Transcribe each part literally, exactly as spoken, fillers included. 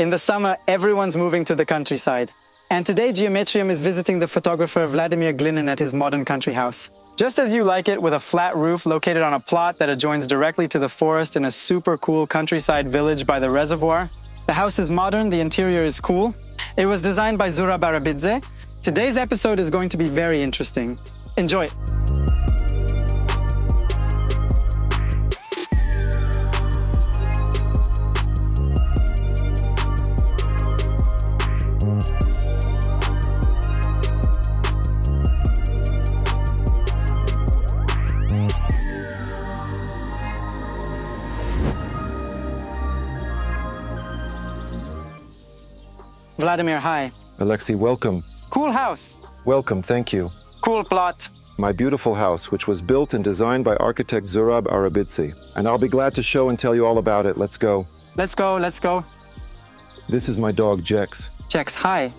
In the summer, everyone's moving to the countryside. And today, Geometrium is visiting the photographer Vladimir Glynin at his modern country house. Just as you like it, with a flat roof located on a plot that adjoins directly to the forest in a super cool countryside village by the reservoir. The house is modern, the interior is cool. It was designed by Zurab Arabidze. Today's episode is going to be very interesting. Enjoy! Vladimir, hi. Alexei, welcome. Cool house. Welcome, thank you. Cool plot. My beautiful house, which was built and designed by architect Zurab Arabidze. And I'll be glad to show and tell you all about it. Let's go. Let's go, let's go. This is my dog, Jex. Jex, hi.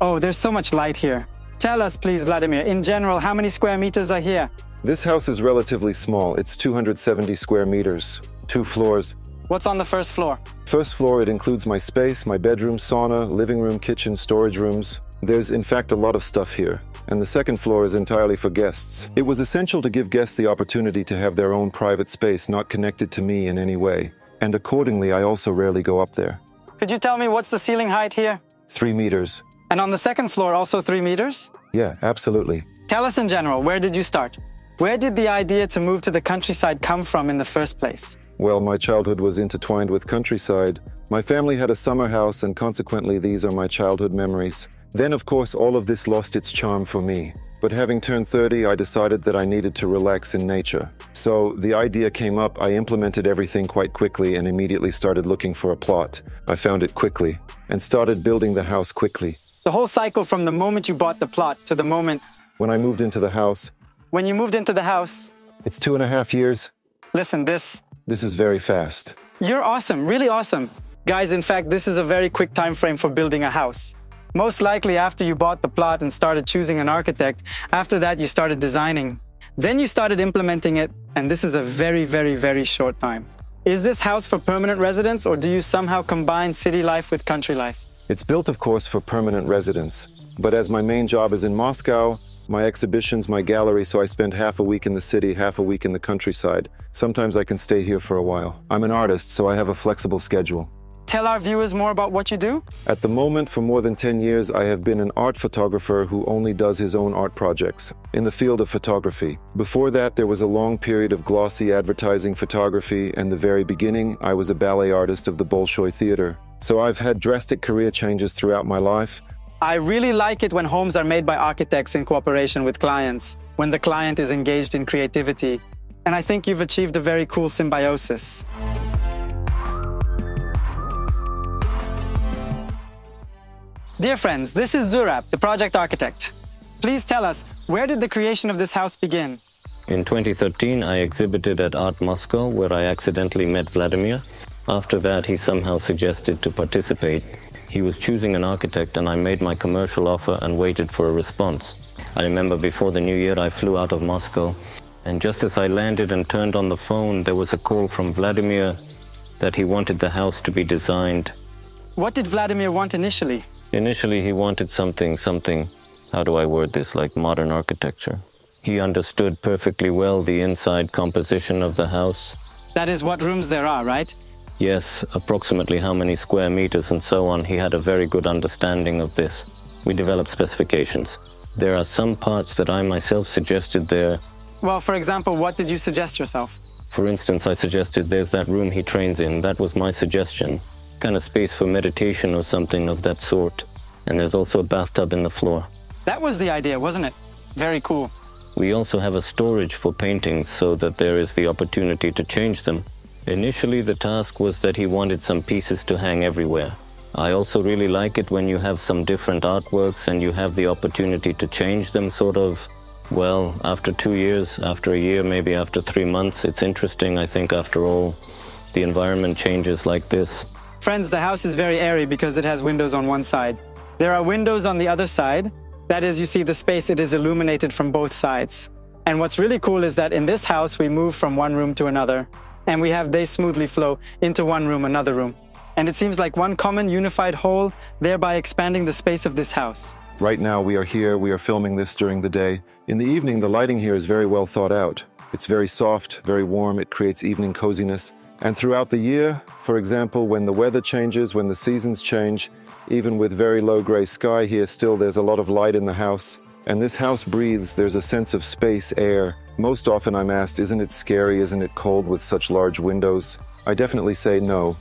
Oh, there's so much light here. Tell us, please, Vladimir, in general, how many square meters are here? This house is relatively small. It's two hundred seventy square meters, two floors. What's on the first floor? First floor, it includes my space, my bedroom, sauna, living room, kitchen, storage rooms. There's, in fact, a lot of stuff here. And the second floor is entirely for guests. It was essential to give guests the opportunity to have their own private space, not connected to me in any way. And accordingly, I also rarely go up there. Could you tell me what's the ceiling height here? Three meters. And on the second floor, also three meters? Yeah, absolutely. Tell us in general, where did you start? Where did the idea to move to the countryside come from in the first place? Well, my childhood was intertwined with countryside. My family had a summer house, and consequently, these are my childhood memories. Then, of course, all of this lost its charm for me. But having turned thirty, I decided that I needed to relax in nature. So the idea came up, I implemented everything quite quickly and immediately started looking for a plot. I found it quickly and started building the house quickly. The whole cycle from the moment you bought the plot to the moment... When I moved into the house... When you moved into the house... It's two and a half years. Listen, this... This is very fast. You're awesome, really awesome. Guys, in fact, this is a very quick time frame for building a house. Most likely after you bought the plot and started choosing an architect, after that you started designing. Then you started implementing it, and this is a very, very, very short time. Is this house for permanent residence, or do you somehow combine city life with country life? It's built, of course, for permanent residence. But as my main job is in Moscow, my exhibitions, my gallery, so I spend half a week in the city, half a week in the countryside. Sometimes I can stay here for a while. I'm an artist, so I have a flexible schedule. Tell our viewers more about what you do. At the moment, for more than ten years, I have been an art photographer who only does his own art projects in the field of photography. Before that, there was a long period of glossy advertising photography, and the very beginning, I was a ballet artist of the Bolshoi Theater. So I've had drastic career changes throughout my life. I really like it when homes are made by architects in cooperation with clients, when the client is engaged in creativity. And I think you've achieved a very cool symbiosis. Dear friends, this is Zurab, the project architect. Please tell us, where did the creation of this house begin? In twenty thirteen, I exhibited at Art Moscow, where I accidentally met Vladimir. After that, he somehow suggested to participate. He was choosing an architect, and I made my commercial offer and waited for a response. I remember before the new year, I flew out of Moscow, and just as I landed and turned on the phone, there was a call from Vladimir that he wanted the house to be designed. What did Vladimir want initially? Initially, he wanted something, something, how do I word this, like modern architecture. He understood perfectly well the inside composition of the house. That is what rooms there are, right? Yes, approximately how many square meters and so on. He had a very good understanding of this. We developed specifications. There are some parts that I myself suggested there. Well, for example, what did you suggest yourself? For instance, I suggested there's that room he trains in. That was my suggestion. Kind of space for meditation or something of that sort. And there's also a bathtub in the floor. That was the idea, wasn't it? Very cool. We also have a storage for paintings so that there is the opportunity to change them. Initially, the task was that he wanted some pieces to hang everywhere. I also really like it when you have some different artworks and you have the opportunity to change them sort of, well, after two years, after a year, maybe after three months. It's interesting, I think, after all, the environment changes like this. Friends, the house is very airy because it has windows on one side. There are windows on the other side. That is, you see the space, it is illuminated from both sides. And what's really cool is that in this house, we move from one room to another, and we have they smoothly flow into one room, another room. And it seems like one common unified whole, thereby expanding the space of this house. Right now we are here, we are filming this during the day. In the evening, the lighting here is very well thought out. It's very soft, very warm, it creates evening coziness. And throughout the year, for example, when the weather changes, when the seasons change, even with very low gray sky here, still there's a lot of light in the house. And this house breathes, there's a sense of space, air. Most often I'm asked, isn't it scary, isn't it cold with such large windows? I definitely say no.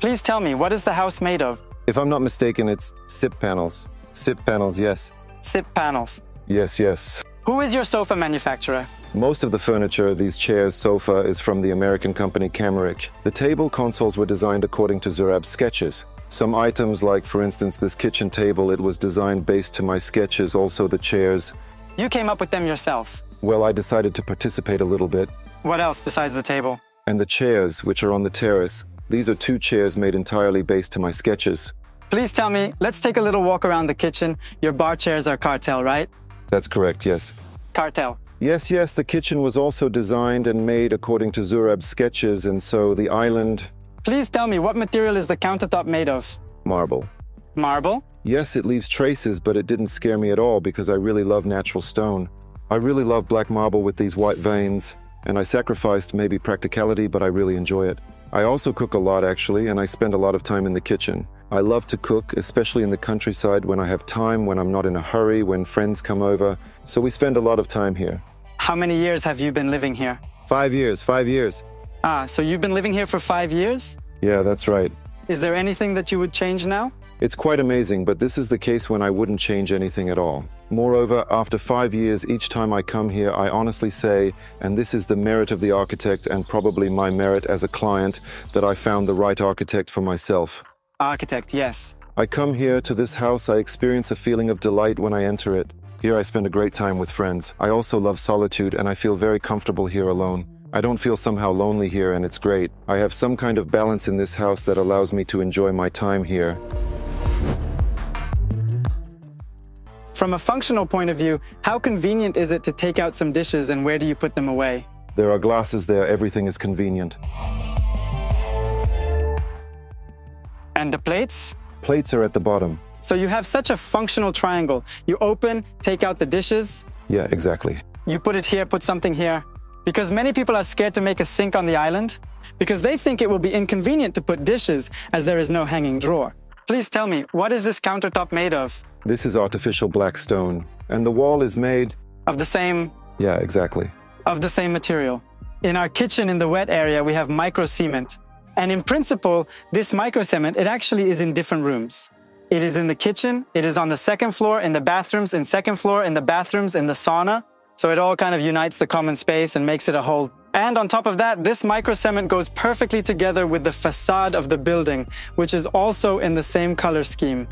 Please tell me, what is the house made of? If I'm not mistaken, it's S I P panels. S I P panels, yes. S I P panels. Yes, yes. Who is your sofa manufacturer? Most of the furniture, these chairs, sofa, is from the American company Camerik. The table consoles were designed according to Zurab's sketches. Some items, like for instance this kitchen table, it was designed based to my sketches, also the chairs. You came up with them yourself? Well, I decided to participate a little bit. What else besides the table? And the chairs, which are on the terrace. These are two chairs made entirely based to my sketches. Please tell me, let's take a little walk around the kitchen. Your bar chairs are Kartell, right? That's correct, yes. Kartell. Yes, yes, the kitchen was also designed and made according to Zurab's sketches, and so the island... Please tell me, what material is the countertop made of? Marble. Marble? Yes, it leaves traces, but it didn't scare me at all because I really love natural stone. I really love black marble with these white veins, and I sacrificed maybe practicality, but I really enjoy it. I also cook a lot, actually, and I spend a lot of time in the kitchen. I love to cook, especially in the countryside, when I have time, when I'm not in a hurry, when friends come over. So we spend a lot of time here. How many years have you been living here? Five years, five years. Ah, so you've been living here for five years? Yeah, that's right. Is there anything that you would change now? It's quite amazing, but this is the case when I wouldn't change anything at all. Moreover, after five years, each time I come here, I honestly say, and this is the merit of the architect and probably my merit as a client, that I found the right architect for myself. Architect, yes. I come here to this house, I experience a feeling of delight when I enter it. Here I spend a great time with friends. I also love solitude and I feel very comfortable here alone. I don't feel somehow lonely here and it's great. I have some kind of balance in this house that allows me to enjoy my time here. From a functional point of view, how convenient is it to take out some dishes and where do you put them away? There are glasses there, everything is convenient. And the plates? Plates are at the bottom. So you have such a functional triangle. You open, take out the dishes. Yeah, exactly. You put it here, put something here. Because many people are scared to make a sink on the island because they think it will be inconvenient to put dishes as there is no hanging drawer. Please tell me, what is this countertop made of? This is artificial black stone, and the wall is made... Of the same... Yeah, exactly. Of the same material. In our kitchen in the wet area, we have micro-cement. And in principle, this micro-cement, it actually is in different rooms. It is in the kitchen, it is on the second floor, in the bathrooms, in second floor, in the bathrooms, in the sauna. So it all kind of unites the common space and makes it a whole. And on top of that, this micro-cement goes perfectly together with the facade of the building, which is also in the same color scheme.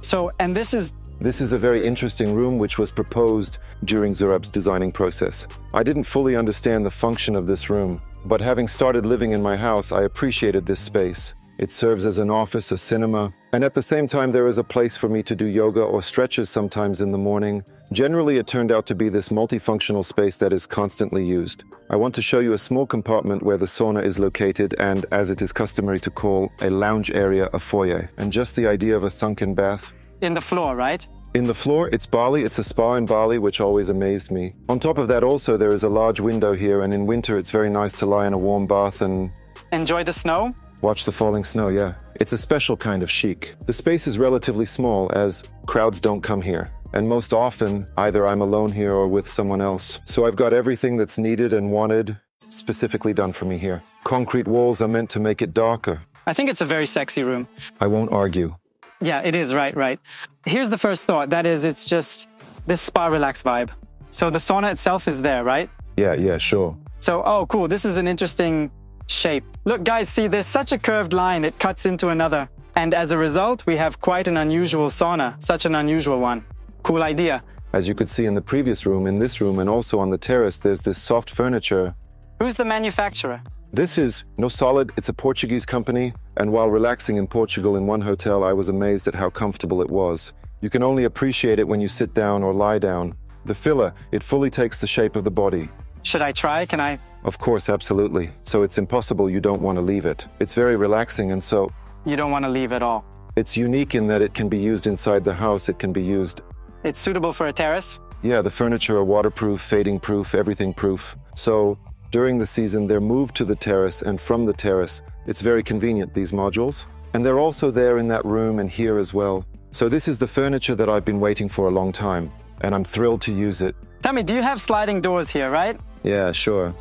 So, and this is... This is a very interesting room which was proposed during Zurab's designing process. I didn't fully understand the function of this room, but having started living in my house, I appreciated this space. It serves as an office, a cinema, and at the same time there is a place for me to do yoga or stretches sometimes in the morning. Generally, it turned out to be this multifunctional space that is constantly used. I want to show you a small compartment where the sauna is located and, as it is customary to call, a lounge area, a foyer, and just the idea of a sunken bath. In the floor, right? In the floor, it's Bali, it's a spa in Bali, which always amazed me. On top of that also, there is a large window here, and in winter it's very nice to lie in a warm bath and... Enjoy the snow? Watch the falling snow, yeah. It's a special kind of chic. The space is relatively small, as crowds don't come here. And most often, either I'm alone here or with someone else. So I've got everything that's needed and wanted, specifically done for me here. Concrete walls are meant to make it darker. I think it's a very sexy room. I won't argue. Yeah, it is, right, right. Here's the first thought, that is, it's just this spa relax vibe. So the sauna itself is there, right? Yeah, yeah, sure. So, oh, cool, this is an interesting shape. Look, guys, see, there's such a curved line, it cuts into another. And as a result, we have quite an unusual sauna, such an unusual one. Cool idea. As you could see in the previous room, in this room, and also on the terrace, there's this soft furniture. Who's the manufacturer? This is NoSolid. It's a Portuguese company, and while relaxing in Portugal in one hotel, I was amazed at how comfortable it was. You can only appreciate it when you sit down or lie down. The filler, it fully takes the shape of the body. Should I try? Can I? Of course, absolutely. So it's impossible you don't want to leave it. It's very relaxing, and so... You don't want to leave at all. It's unique in that it can be used inside the house. It can be used... It's suitable for a terrace? Yeah, the furniture are waterproof, fading proof, everything proof. So, during the season, they're moved to the terrace, and from the terrace, it's very convenient, these modules. And they're also there in that room and here as well. So this is the furniture that I've been waiting for a long time, and I'm thrilled to use it. Tell me, do you have sliding doors here, right? Yeah, sure.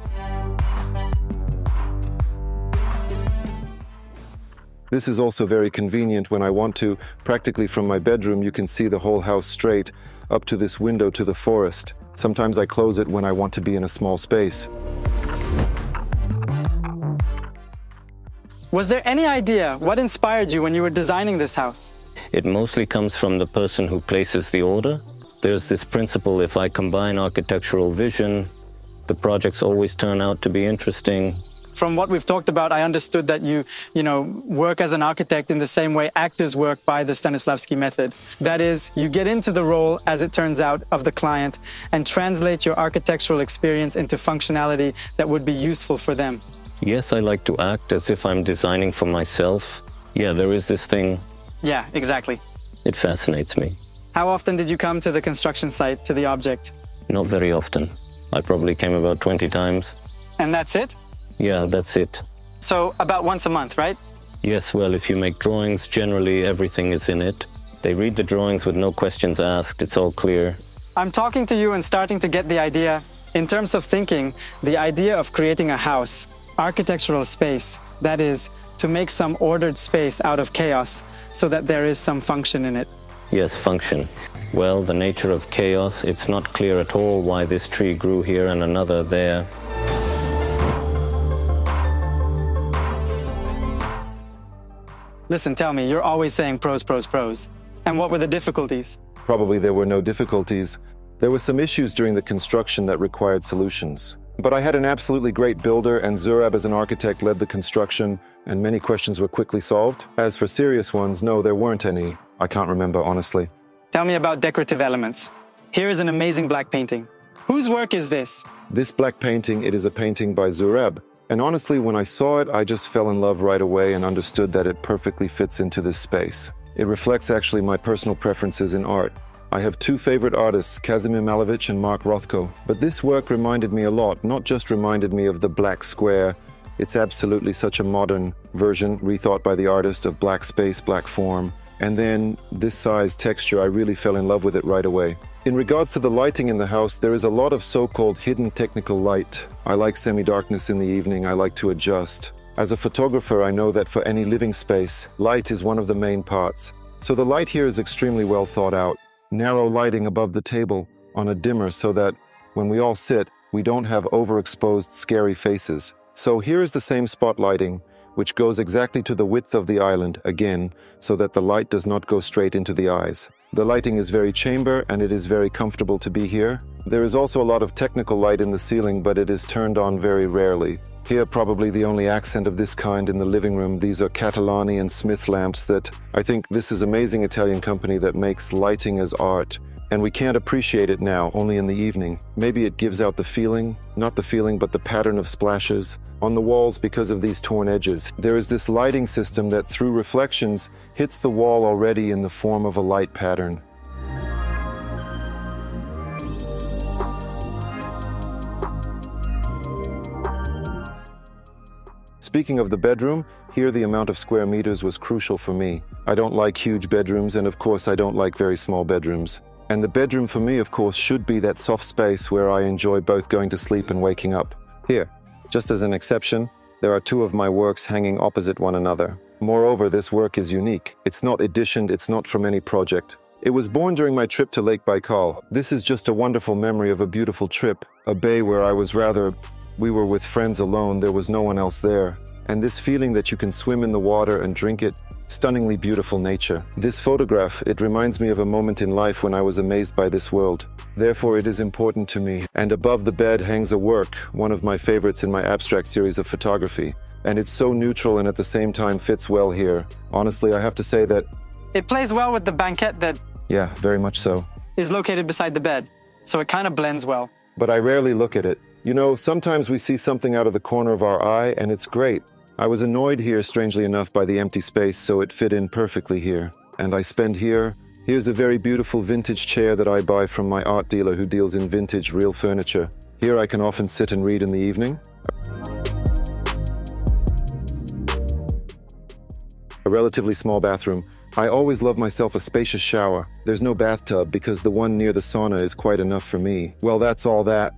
This is also very convenient when I want to. Practically from my bedroom, you can see the whole house straight, up to this window to the forest. Sometimes I close it when I want to be in a small space. Was there any idea what inspired you when you were designing this house? It mostly comes from the person who places the order. There's this principle, if I combine architectural vision, the projects always turn out to be interesting. From what we've talked about, I understood that you, you know, work as an architect in the same way actors work by the Stanislavski method. That is, you get into the role, as it turns out, of the client and translate your architectural experience into functionality that would be useful for them. Yes, I like to act as if I'm designing for myself. Yeah, there is this thing. Yeah, exactly. It fascinates me. How often did you come to the construction site, to the object? Not very often. I probably came about twenty times. And that's it? Yeah, that's it. So about once a month, right? Yes, well, if you make drawings, generally everything is in it. They read the drawings with no questions asked. It's all clear. I'm talking to you and starting to get the idea. In terms of thinking, the idea of creating a house, architectural space, that is, to make some ordered space out of chaos so that there is some function in it. Yes, function. Well, the nature of chaos, it's not clear at all why this tree grew here and another there. Listen, tell me, you're always saying pros, pros, pros. And what were the difficulties? Probably there were no difficulties. There were some issues during the construction that required solutions. But I had an absolutely great builder, and Zurab as an architect led the construction, and many questions were quickly solved. As for serious ones, no, there weren't any. I can't remember, honestly. Tell me about decorative elements. Here is an amazing black painting. Whose work is this? This black painting, it is a painting by Zurab. And honestly, when I saw it, I just fell in love right away and understood that it perfectly fits into this space. It reflects actually my personal preferences in art. I have two favorite artists, Kazimir Malevich and Mark Rothko. But this work reminded me a lot, not just reminded me of the black square. It's absolutely such a modern version, rethought by the artist, of black space, black form. And then this size texture, I really fell in love with it right away. In regards to the lighting in the house, there is a lot of so-called hidden technical light. I like semi-darkness in the evening, I like to adjust. As a photographer, I know that for any living space, light is one of the main parts. So the light here is extremely well thought out. Narrow lighting above the table on a dimmer so that when we all sit, we don't have overexposed, scary faces. So here is the same spot lighting, which goes exactly to the width of the island, again, so that the light does not go straight into the eyes. The lighting is very chamber, and it is very comfortable to be here. There is also a lot of technical light in the ceiling, but it is turned on very rarely. Here, probably the only accent of this kind in the living room. These are Catalani and Smith lamps that I think this is an amazing Italian company that makes lighting as art. And we can't appreciate it now, only in the evening. Maybe it gives out the feeling, not the feeling, but the pattern of splashes on the walls because of these torn edges. There is this lighting system that through reflections hits the wall already in the form of a light pattern. Speaking of the bedroom, here the amount of square meters was crucial for me. I don't like huge bedrooms, and of course I don't like very small bedrooms. And the bedroom for me, of course, should be that soft space where I enjoy both going to sleep and waking up. Here, just as an exception, there are two of my works hanging opposite one another. Moreover, this work is unique. It's not editioned, it's not from any project. It was born during my trip to Lake Baikal. This is just a wonderful memory of a beautiful trip, a bay where I was rather... We were with friends alone, there was no one else there. and this feeling that you can swim in the water and drink it. Stunningly beautiful nature. This photograph, it reminds me of a moment in life when I was amazed by this world. Therefore, it is important to me. And above the bed hangs a work, one of my favorites in my abstract series of photography. And it's so neutral and at the same time fits well here. Honestly, I have to say that... It plays well with the banquette that... Yeah, very much so. ...is located beside the bed, so it kind of blends well. But I rarely look at it. You know, sometimes we see something out of the corner of our eye, and it's great. I was annoyed here, strangely enough, by the empty space, so it fit in perfectly here. And I spend here. Here's a very beautiful vintage chair that I buy from my art dealer who deals in vintage, real furniture. Here I can often sit and read in the evening. A relatively small bathroom. I always love myself a spacious shower. There's no bathtub because the one near the sauna is quite enough for me. Well, that's all that.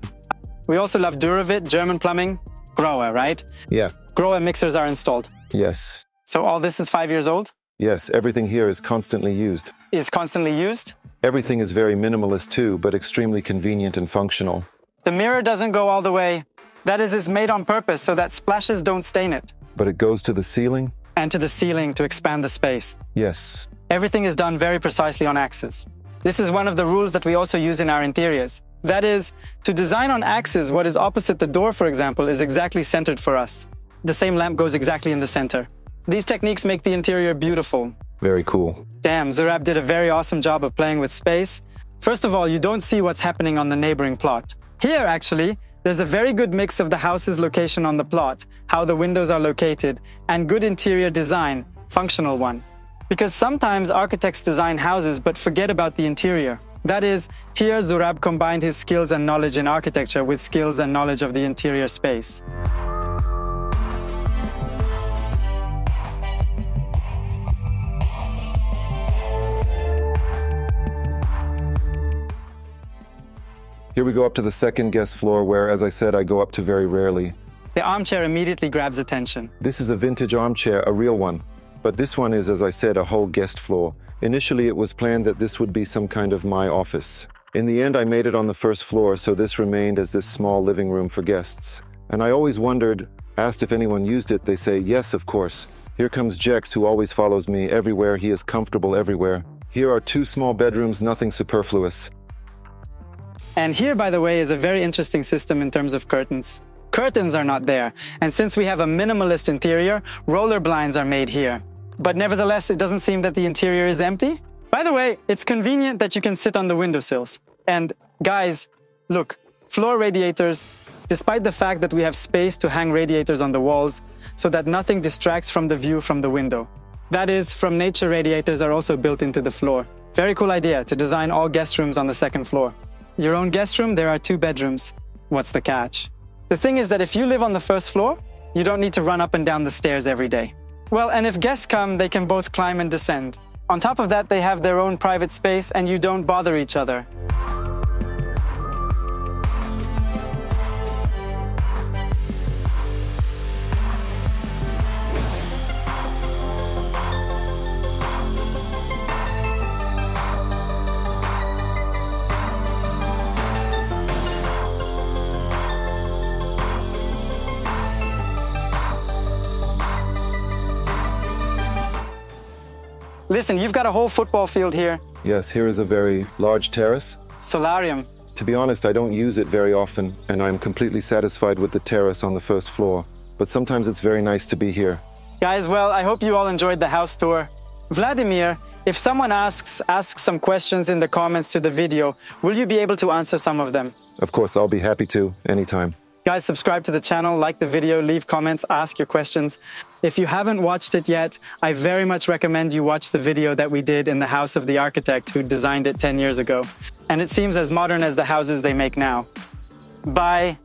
We also love Duravit, German plumbing. Grohe, right? Yeah. Grohe mixers are installed. Yes. So all this is five years old? Yes, everything here is constantly used. Is constantly used? Everything is very minimalist too, but extremely convenient and functional. The mirror doesn't go all the way. That is, it's made on purpose so that splashes don't stain it. But it goes to the ceiling? And to the ceiling to expand the space. Yes. Everything is done very precisely on axis. This is one of the rules that we also use in our interiors. That is, to design on axis, what is opposite the door, for example, is exactly centered for us. The same lamp goes exactly in the center. These techniques make the interior beautiful. Very cool. Damn, Zurab did a very awesome job of playing with space. First of all, you don't see what's happening on the neighboring plot. Here, actually, there's a very good mix of the house's location on the plot, how the windows are located, and good interior design, functional one. Because sometimes architects design houses but forget about the interior. That is, here Zurab combined his skills and knowledge in architecture with skills and knowledge of the interior space. Here we go up to the second guest floor where, as I said, I go up to very rarely. The armchair immediately grabs attention. This is a vintage armchair, a real one. But this one is, as I said, a whole guest floor. Initially, it was planned that this would be some kind of my office. In the end, I made it on the first floor, so this remained as this small living room for guests. And I always wondered, asked if anyone used it, they say, yes, of course. Here comes Jex, who always follows me everywhere. He is comfortable everywhere. Here are two small bedrooms, nothing superfluous. And here, by the way, is a very interesting system in terms of curtains. Curtains are not there, and since we have a minimalist interior, roller blinds are made here. But nevertheless, it doesn't seem that the interior is empty. By the way, it's convenient that you can sit on the windowsills. And guys, look, floor radiators, despite the fact that we have space to hang radiators on the walls so that nothing distracts from the view from the window. That is, from nature radiators are also built into the floor. Very cool idea to design all guest rooms on the second floor. Your own guest room, there are two bedrooms. What's the catch? The thing is that if you live on the first floor, you don't need to run up and down the stairs every day. Well, and if guests come, they can both climb and descend. On top of that, they have their own private space and you don't bother each other. Listen, you've got a whole football field here. Yes, here is a very large terrace. Solarium. To be honest, I don't use it very often, and I'm completely satisfied with the terrace on the first floor. But sometimes it's very nice to be here. Guys, well, I hope you all enjoyed the house tour. Vladimir, if someone asks, asks some questions in the comments to the video, will you be able to answer some of them? Of course, I'll be happy to, anytime. Guys, subscribe to the channel, like the video, leave comments, ask your questions. If you haven't watched it yet, I very much recommend you watch the video that we did in the house of the architect who designed it ten years ago. And it seems as modern as the houses they make now. Bye.